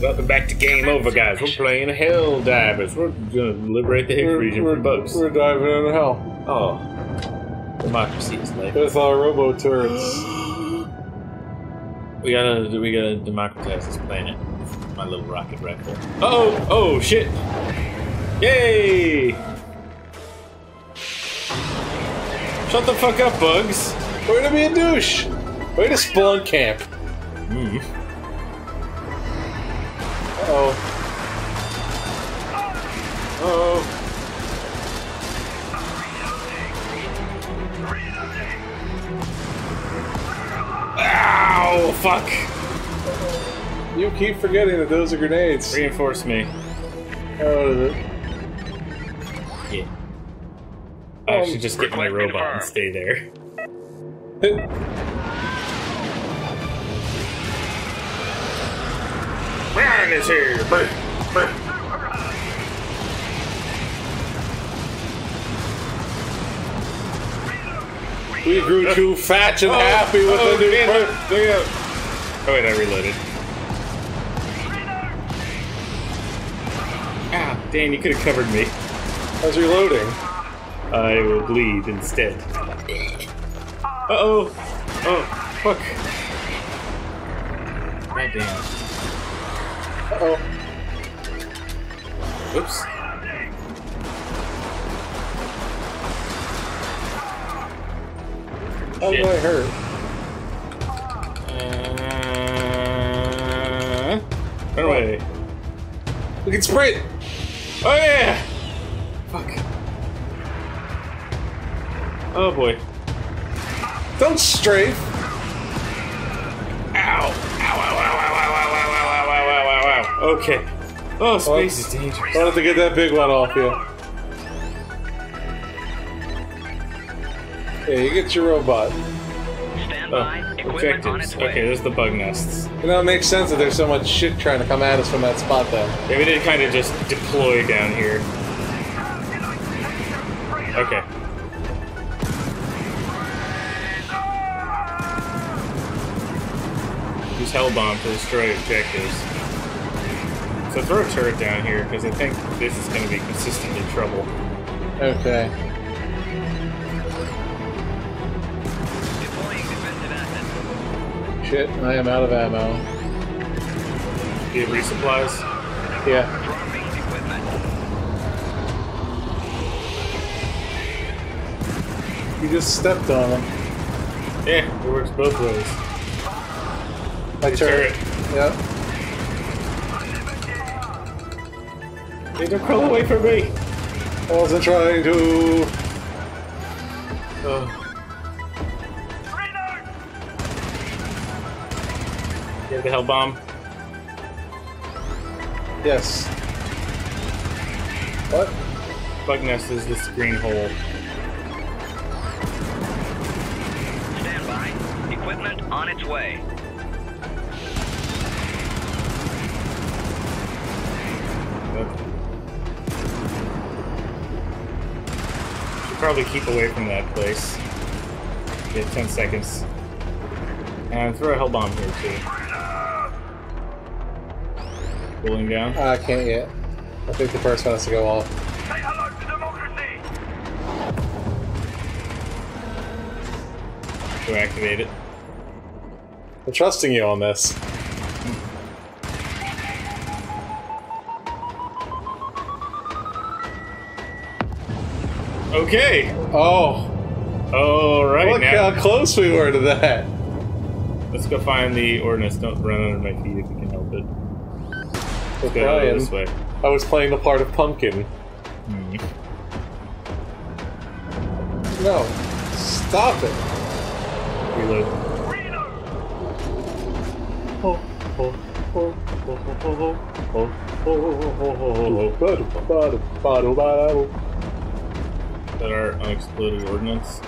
Welcome back to Game Over Guys. We're playing Helldivers. We're gonna liberate the Hex Region from bugs. We're diving into hell. Oh. Democracy is late. That's our robo turrets. We gotta democratize this planet. My little rocket right there. Uh oh! Oh shit! Yay! Shut the fuck up, bugs! Way to be a douche! Way to spawn camp! Mm. Uh-oh. Uh-oh. Ow! Fuck! You keep forgetting that those are grenades. Reinforce me. Oh, yeah. I should just get my robot and stay there. Ryan is here! Burr. We grew too fat and happy with the new birth. Oh wait, I reloaded. Ah, Dan, you could have covered me. I was reloading. I will bleed instead. Uh-oh! Oh, fuck. God damn. Uh-oh. Oops. How did I hurt? Run away. We can sprint! Oh yeah! Fuck. Oh boy. Don't strafe! Ow! Ow, ow, ow, ow, ow, ow, ow, ow, ow, ow, ow, ow. Okay. Oh, space is dangerous. I'll have to get that big one off you. Hey, you get your robot. Stand by. Equipment on its way. Okay, there's the bug nests. You know, it makes sense that there's so much shit trying to come at us from that spot then. Yeah, we did kind of just deploy down here. Okay. Use Hellbomb to destroy objectives. So throw a turret down here, because I think this is going to be consistently trouble. Okay. Deploying defensive asset. Shit, I am out of ammo. Do you have resupplies? Yeah. Dropping equipment. You just stepped on them. Yeah, it works both ways. My turret. Yep. Hey, don't crawl away from me! I wasn't trying to... You have the Hellbomb? Yes. What? Bug nest is this green hole. Stand by. Equipment on its way. Probably keep away from that place. Okay, 10 seconds. And throw a Hellbomb here, too. Cooling down? I can't yet. I think the first one has to go off. Say hello to democracy! Go activate it. I'm trusting you on this. Okay. Oh. All right. Look now. How close we were to that. Let's go find the ordnance. Don't run under my feet if you can help it. Let's go this way. I was playing the part of Pumpkin. Mm-hmm. No. Stop it. Reload. Oh, oh, oh, oh, oh, oh, oh, oh, oh. That are unexploded ordnance.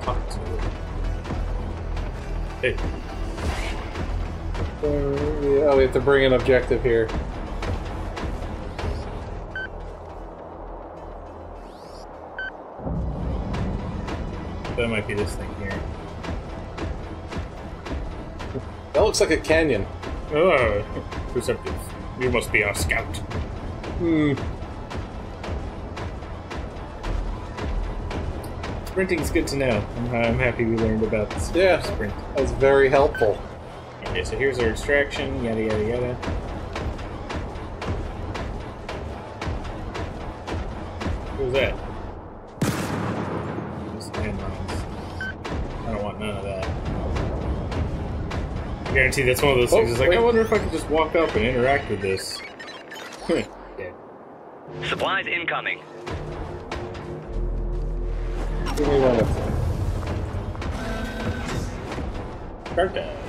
Talk to it. Hey. Oh, we have to bring an objective here. That might be this thing here. That looks like a canyon. Oh, receptive. You must be our scout. Hmm. Sprinting's good to know. I'm happy we learned about this. Yeah, sprint. That's very helpful. Okay, so here's our extraction, yada yada yada. What was that? Just landmines. I don't want none of that. I guarantee that's one of those things. It's like, wait. I wonder if I could just walk up and interact with this. Yeah. Supplies incoming. Give me one of them. Perfect.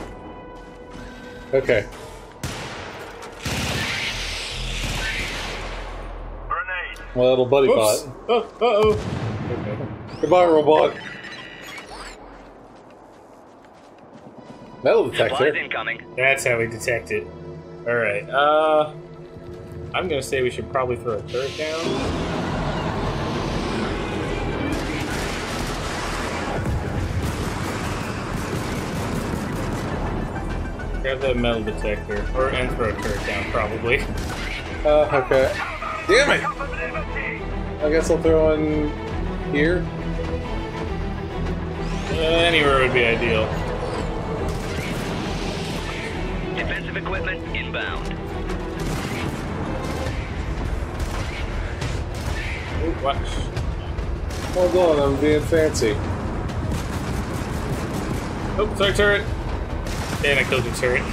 Okay. Grenade. Well, little buddy bot. Oh, uh-oh. Okay. Goodbye, robot. Metal detector. That's how we detect it. Alright, I'm gonna say we should probably throw a turret down. Grab that metal detector, and throw a turret down, probably. Okay. Damn it! I guess I'll throw in here. Anywhere would be ideal. Defensive equipment inbound. Ooh, watch. Hold on, I'm being fancy. Oh, sorry, turret. Damn, I killed your turret.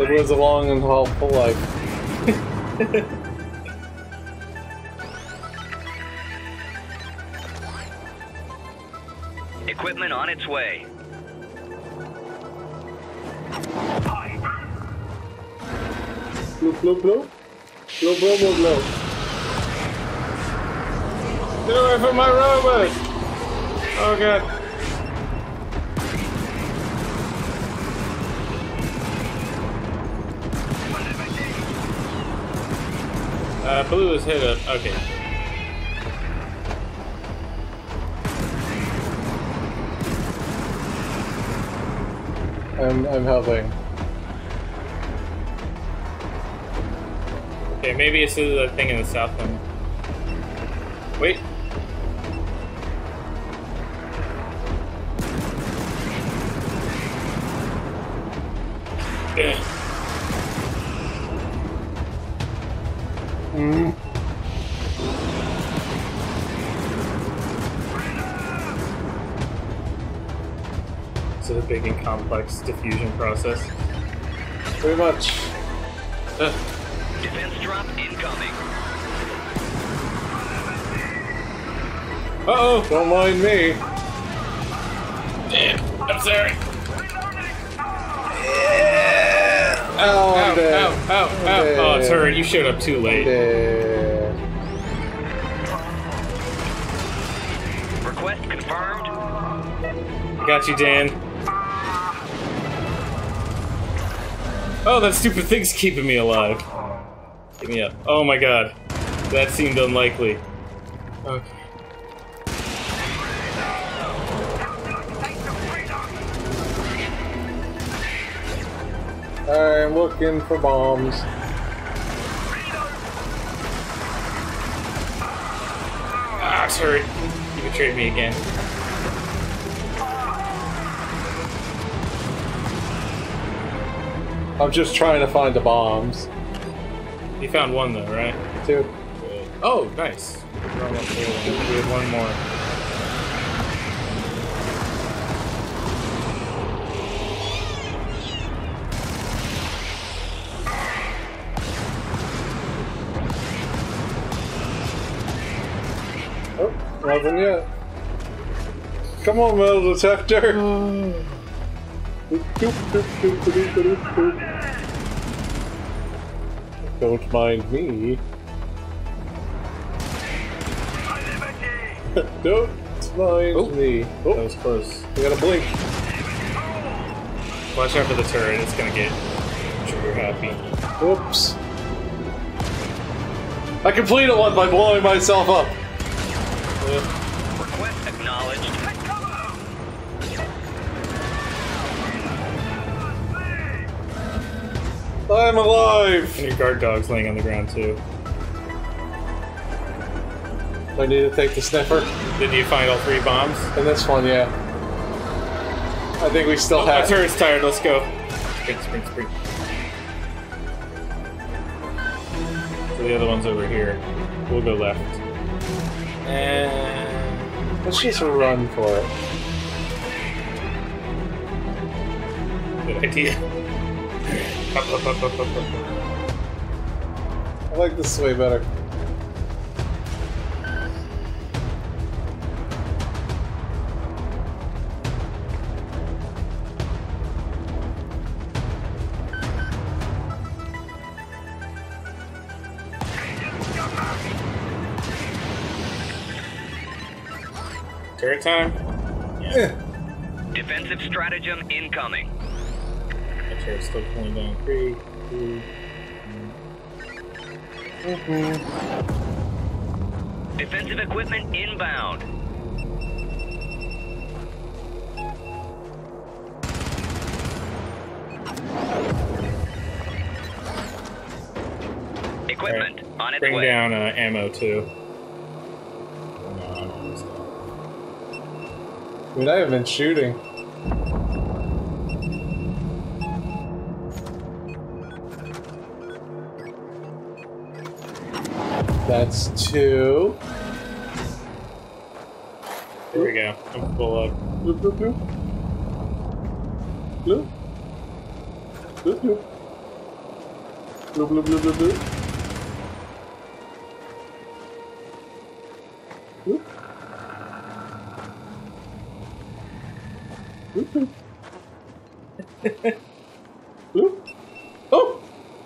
It was a long and helpful life. Equipment on its way. Blow, blow, blow. Blow, blow, blow, blow. Get away from my robot! Oh god. Blew his head up. Okay. I'm helping. Okay, maybe it's the thing in the south one. Wait. It's a big and complex diffusion process. Pretty much. Defense drop incoming. Uh-oh! Don't mind me. Damn, I'm sorry. Yeah. Ow, I'm dead. Ow, ow, ow, dead. Oh, it's her. You showed up too late. Request confirmed. Got you, Dan. Oh, that stupid thing's keeping me alive. Get me up. Oh my god. That seemed unlikely. Okay. I'm looking for bombs. Ah, sorry. You betrayed me again. I'm just trying to find the bombs. You found one though, right? Two. Good. Oh, nice. We had one more. Oh, nothing yet. Come on, metal detector. Don't mind me. Don't mind me. Oh. That was close. We gotta blink. Watch out for the turret, it's gonna get trigger happy. Whoops. I completed one by blowing myself up. Request acknowledged. I'm alive! And your guard dog's laying on the ground too. I need to take the sniffer. Did you find all three bombs? And this one, yeah. I think we still have. My turret's tired, let's go. Sprint. So the other one's over here. We'll go left. And let's just run for it. Good idea. Up. I like this way better. Turret time? Yeah. Defensive stratagem incoming. My turret's still pulling down. Defensive equipment inbound. Equipment right. On its way. Bring down ammo too. Dude, I have been shooting. That's two. Here we go. I'm full up. Bloop, bloop, bloop. Bloop. Bloop, bloop. Bloop, bloop, bloop, bloop, bloop. Bloop. Bloop. Oh!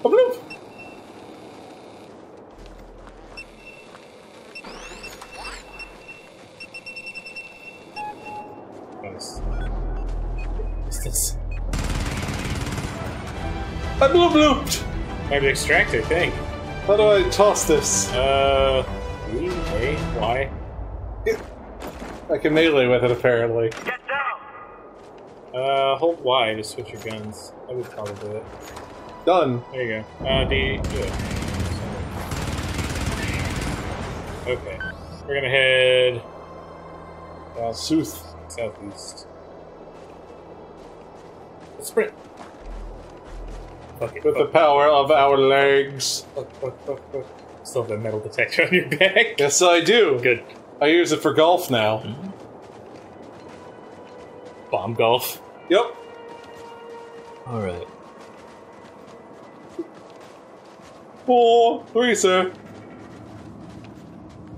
A bloop! Nice. What's this? I bloop blooped! I have to extract, I think. How do I toss this? E, A, Y. I can melee with it apparently. Hold Y to switch your guns. That would probably do it. Done! There you go. D, do it. Okay. We're gonna head... southeast. Let's sprint! Fuck it. With the power of our legs. Fuck. Still have that metal detector on your back. Yes, I do! Good. I use it for golf now. Mm-hmm. Bomb golf. Yep. Alright. 4, 3, sir.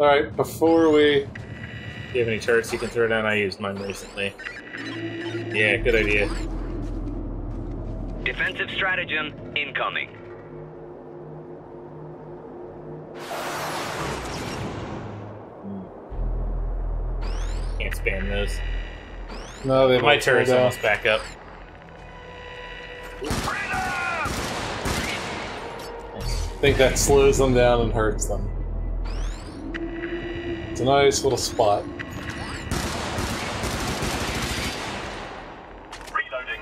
Alright, before we... Do you have any turrets you can throw down? I used mine recently. Yeah, good idea. Defensive stratagem incoming. Can't spam those. No, they my turret's almost back up. I think that slows them down and hurts them. It's a nice little spot. Reloading.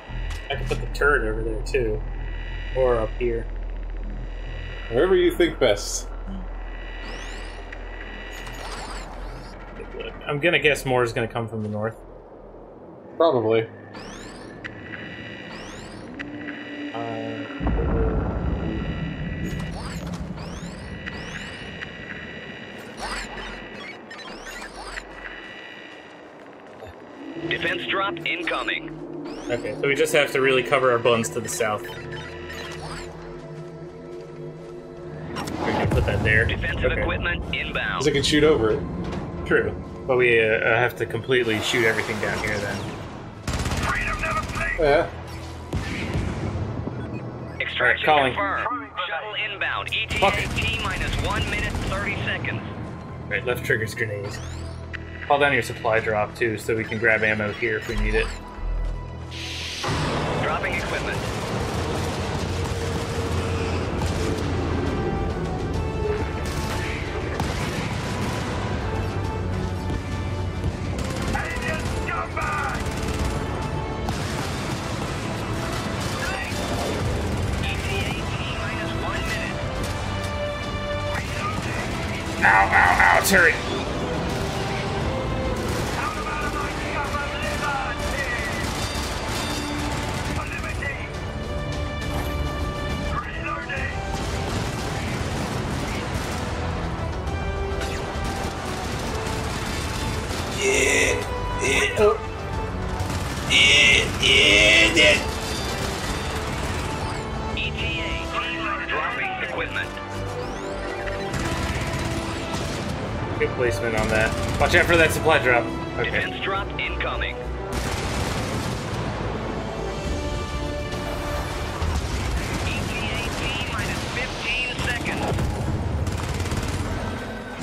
I can put the turret over there too, or up here. Wherever you think best. I'm gonna guess more is gonna come from the north. Probably. Defense drop incoming. Okay, so we just have to really cover our buns to the south. We're gonna put that there. Defensive equipment inbound. Because I can shoot over it. True. But we have to completely shoot everything down here then. Yeah. Extraction confirmed. Shuttle inbound. ETA T-minus 1 minute 30 seconds. Right, left trigger's grenades. Call down your supply drop too, so we can grab ammo here if we need it. Dropping equipment. Ow, turret! Placement on that. Watch out for that supply drop. Okay. Defense drop incoming. ETA T minus 15 seconds.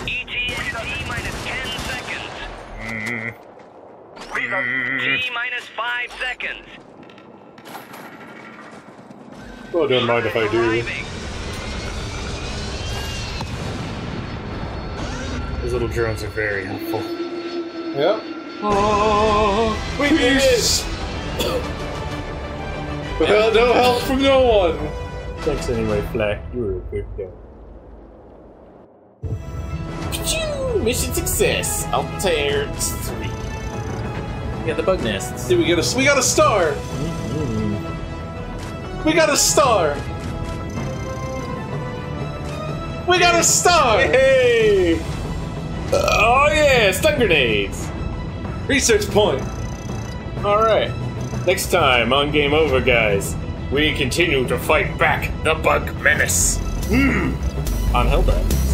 ETA T minus 10 seconds. T minus 5 seconds. Well, I don't mind if I do. Arriving. Little drones are very helpful. Yep. Oh, we did it! Without no help from no one! Thanks anyway, Black. You were a good guy. Mission success! Altair 3. We got the bug nests. Dude, we got a star! We got a star! We got a star! Hey! Oh yeah, stun grenades! Research point! Alright, next time on Game Over Guys, we continue to fight back the bug menace! On Helldivers.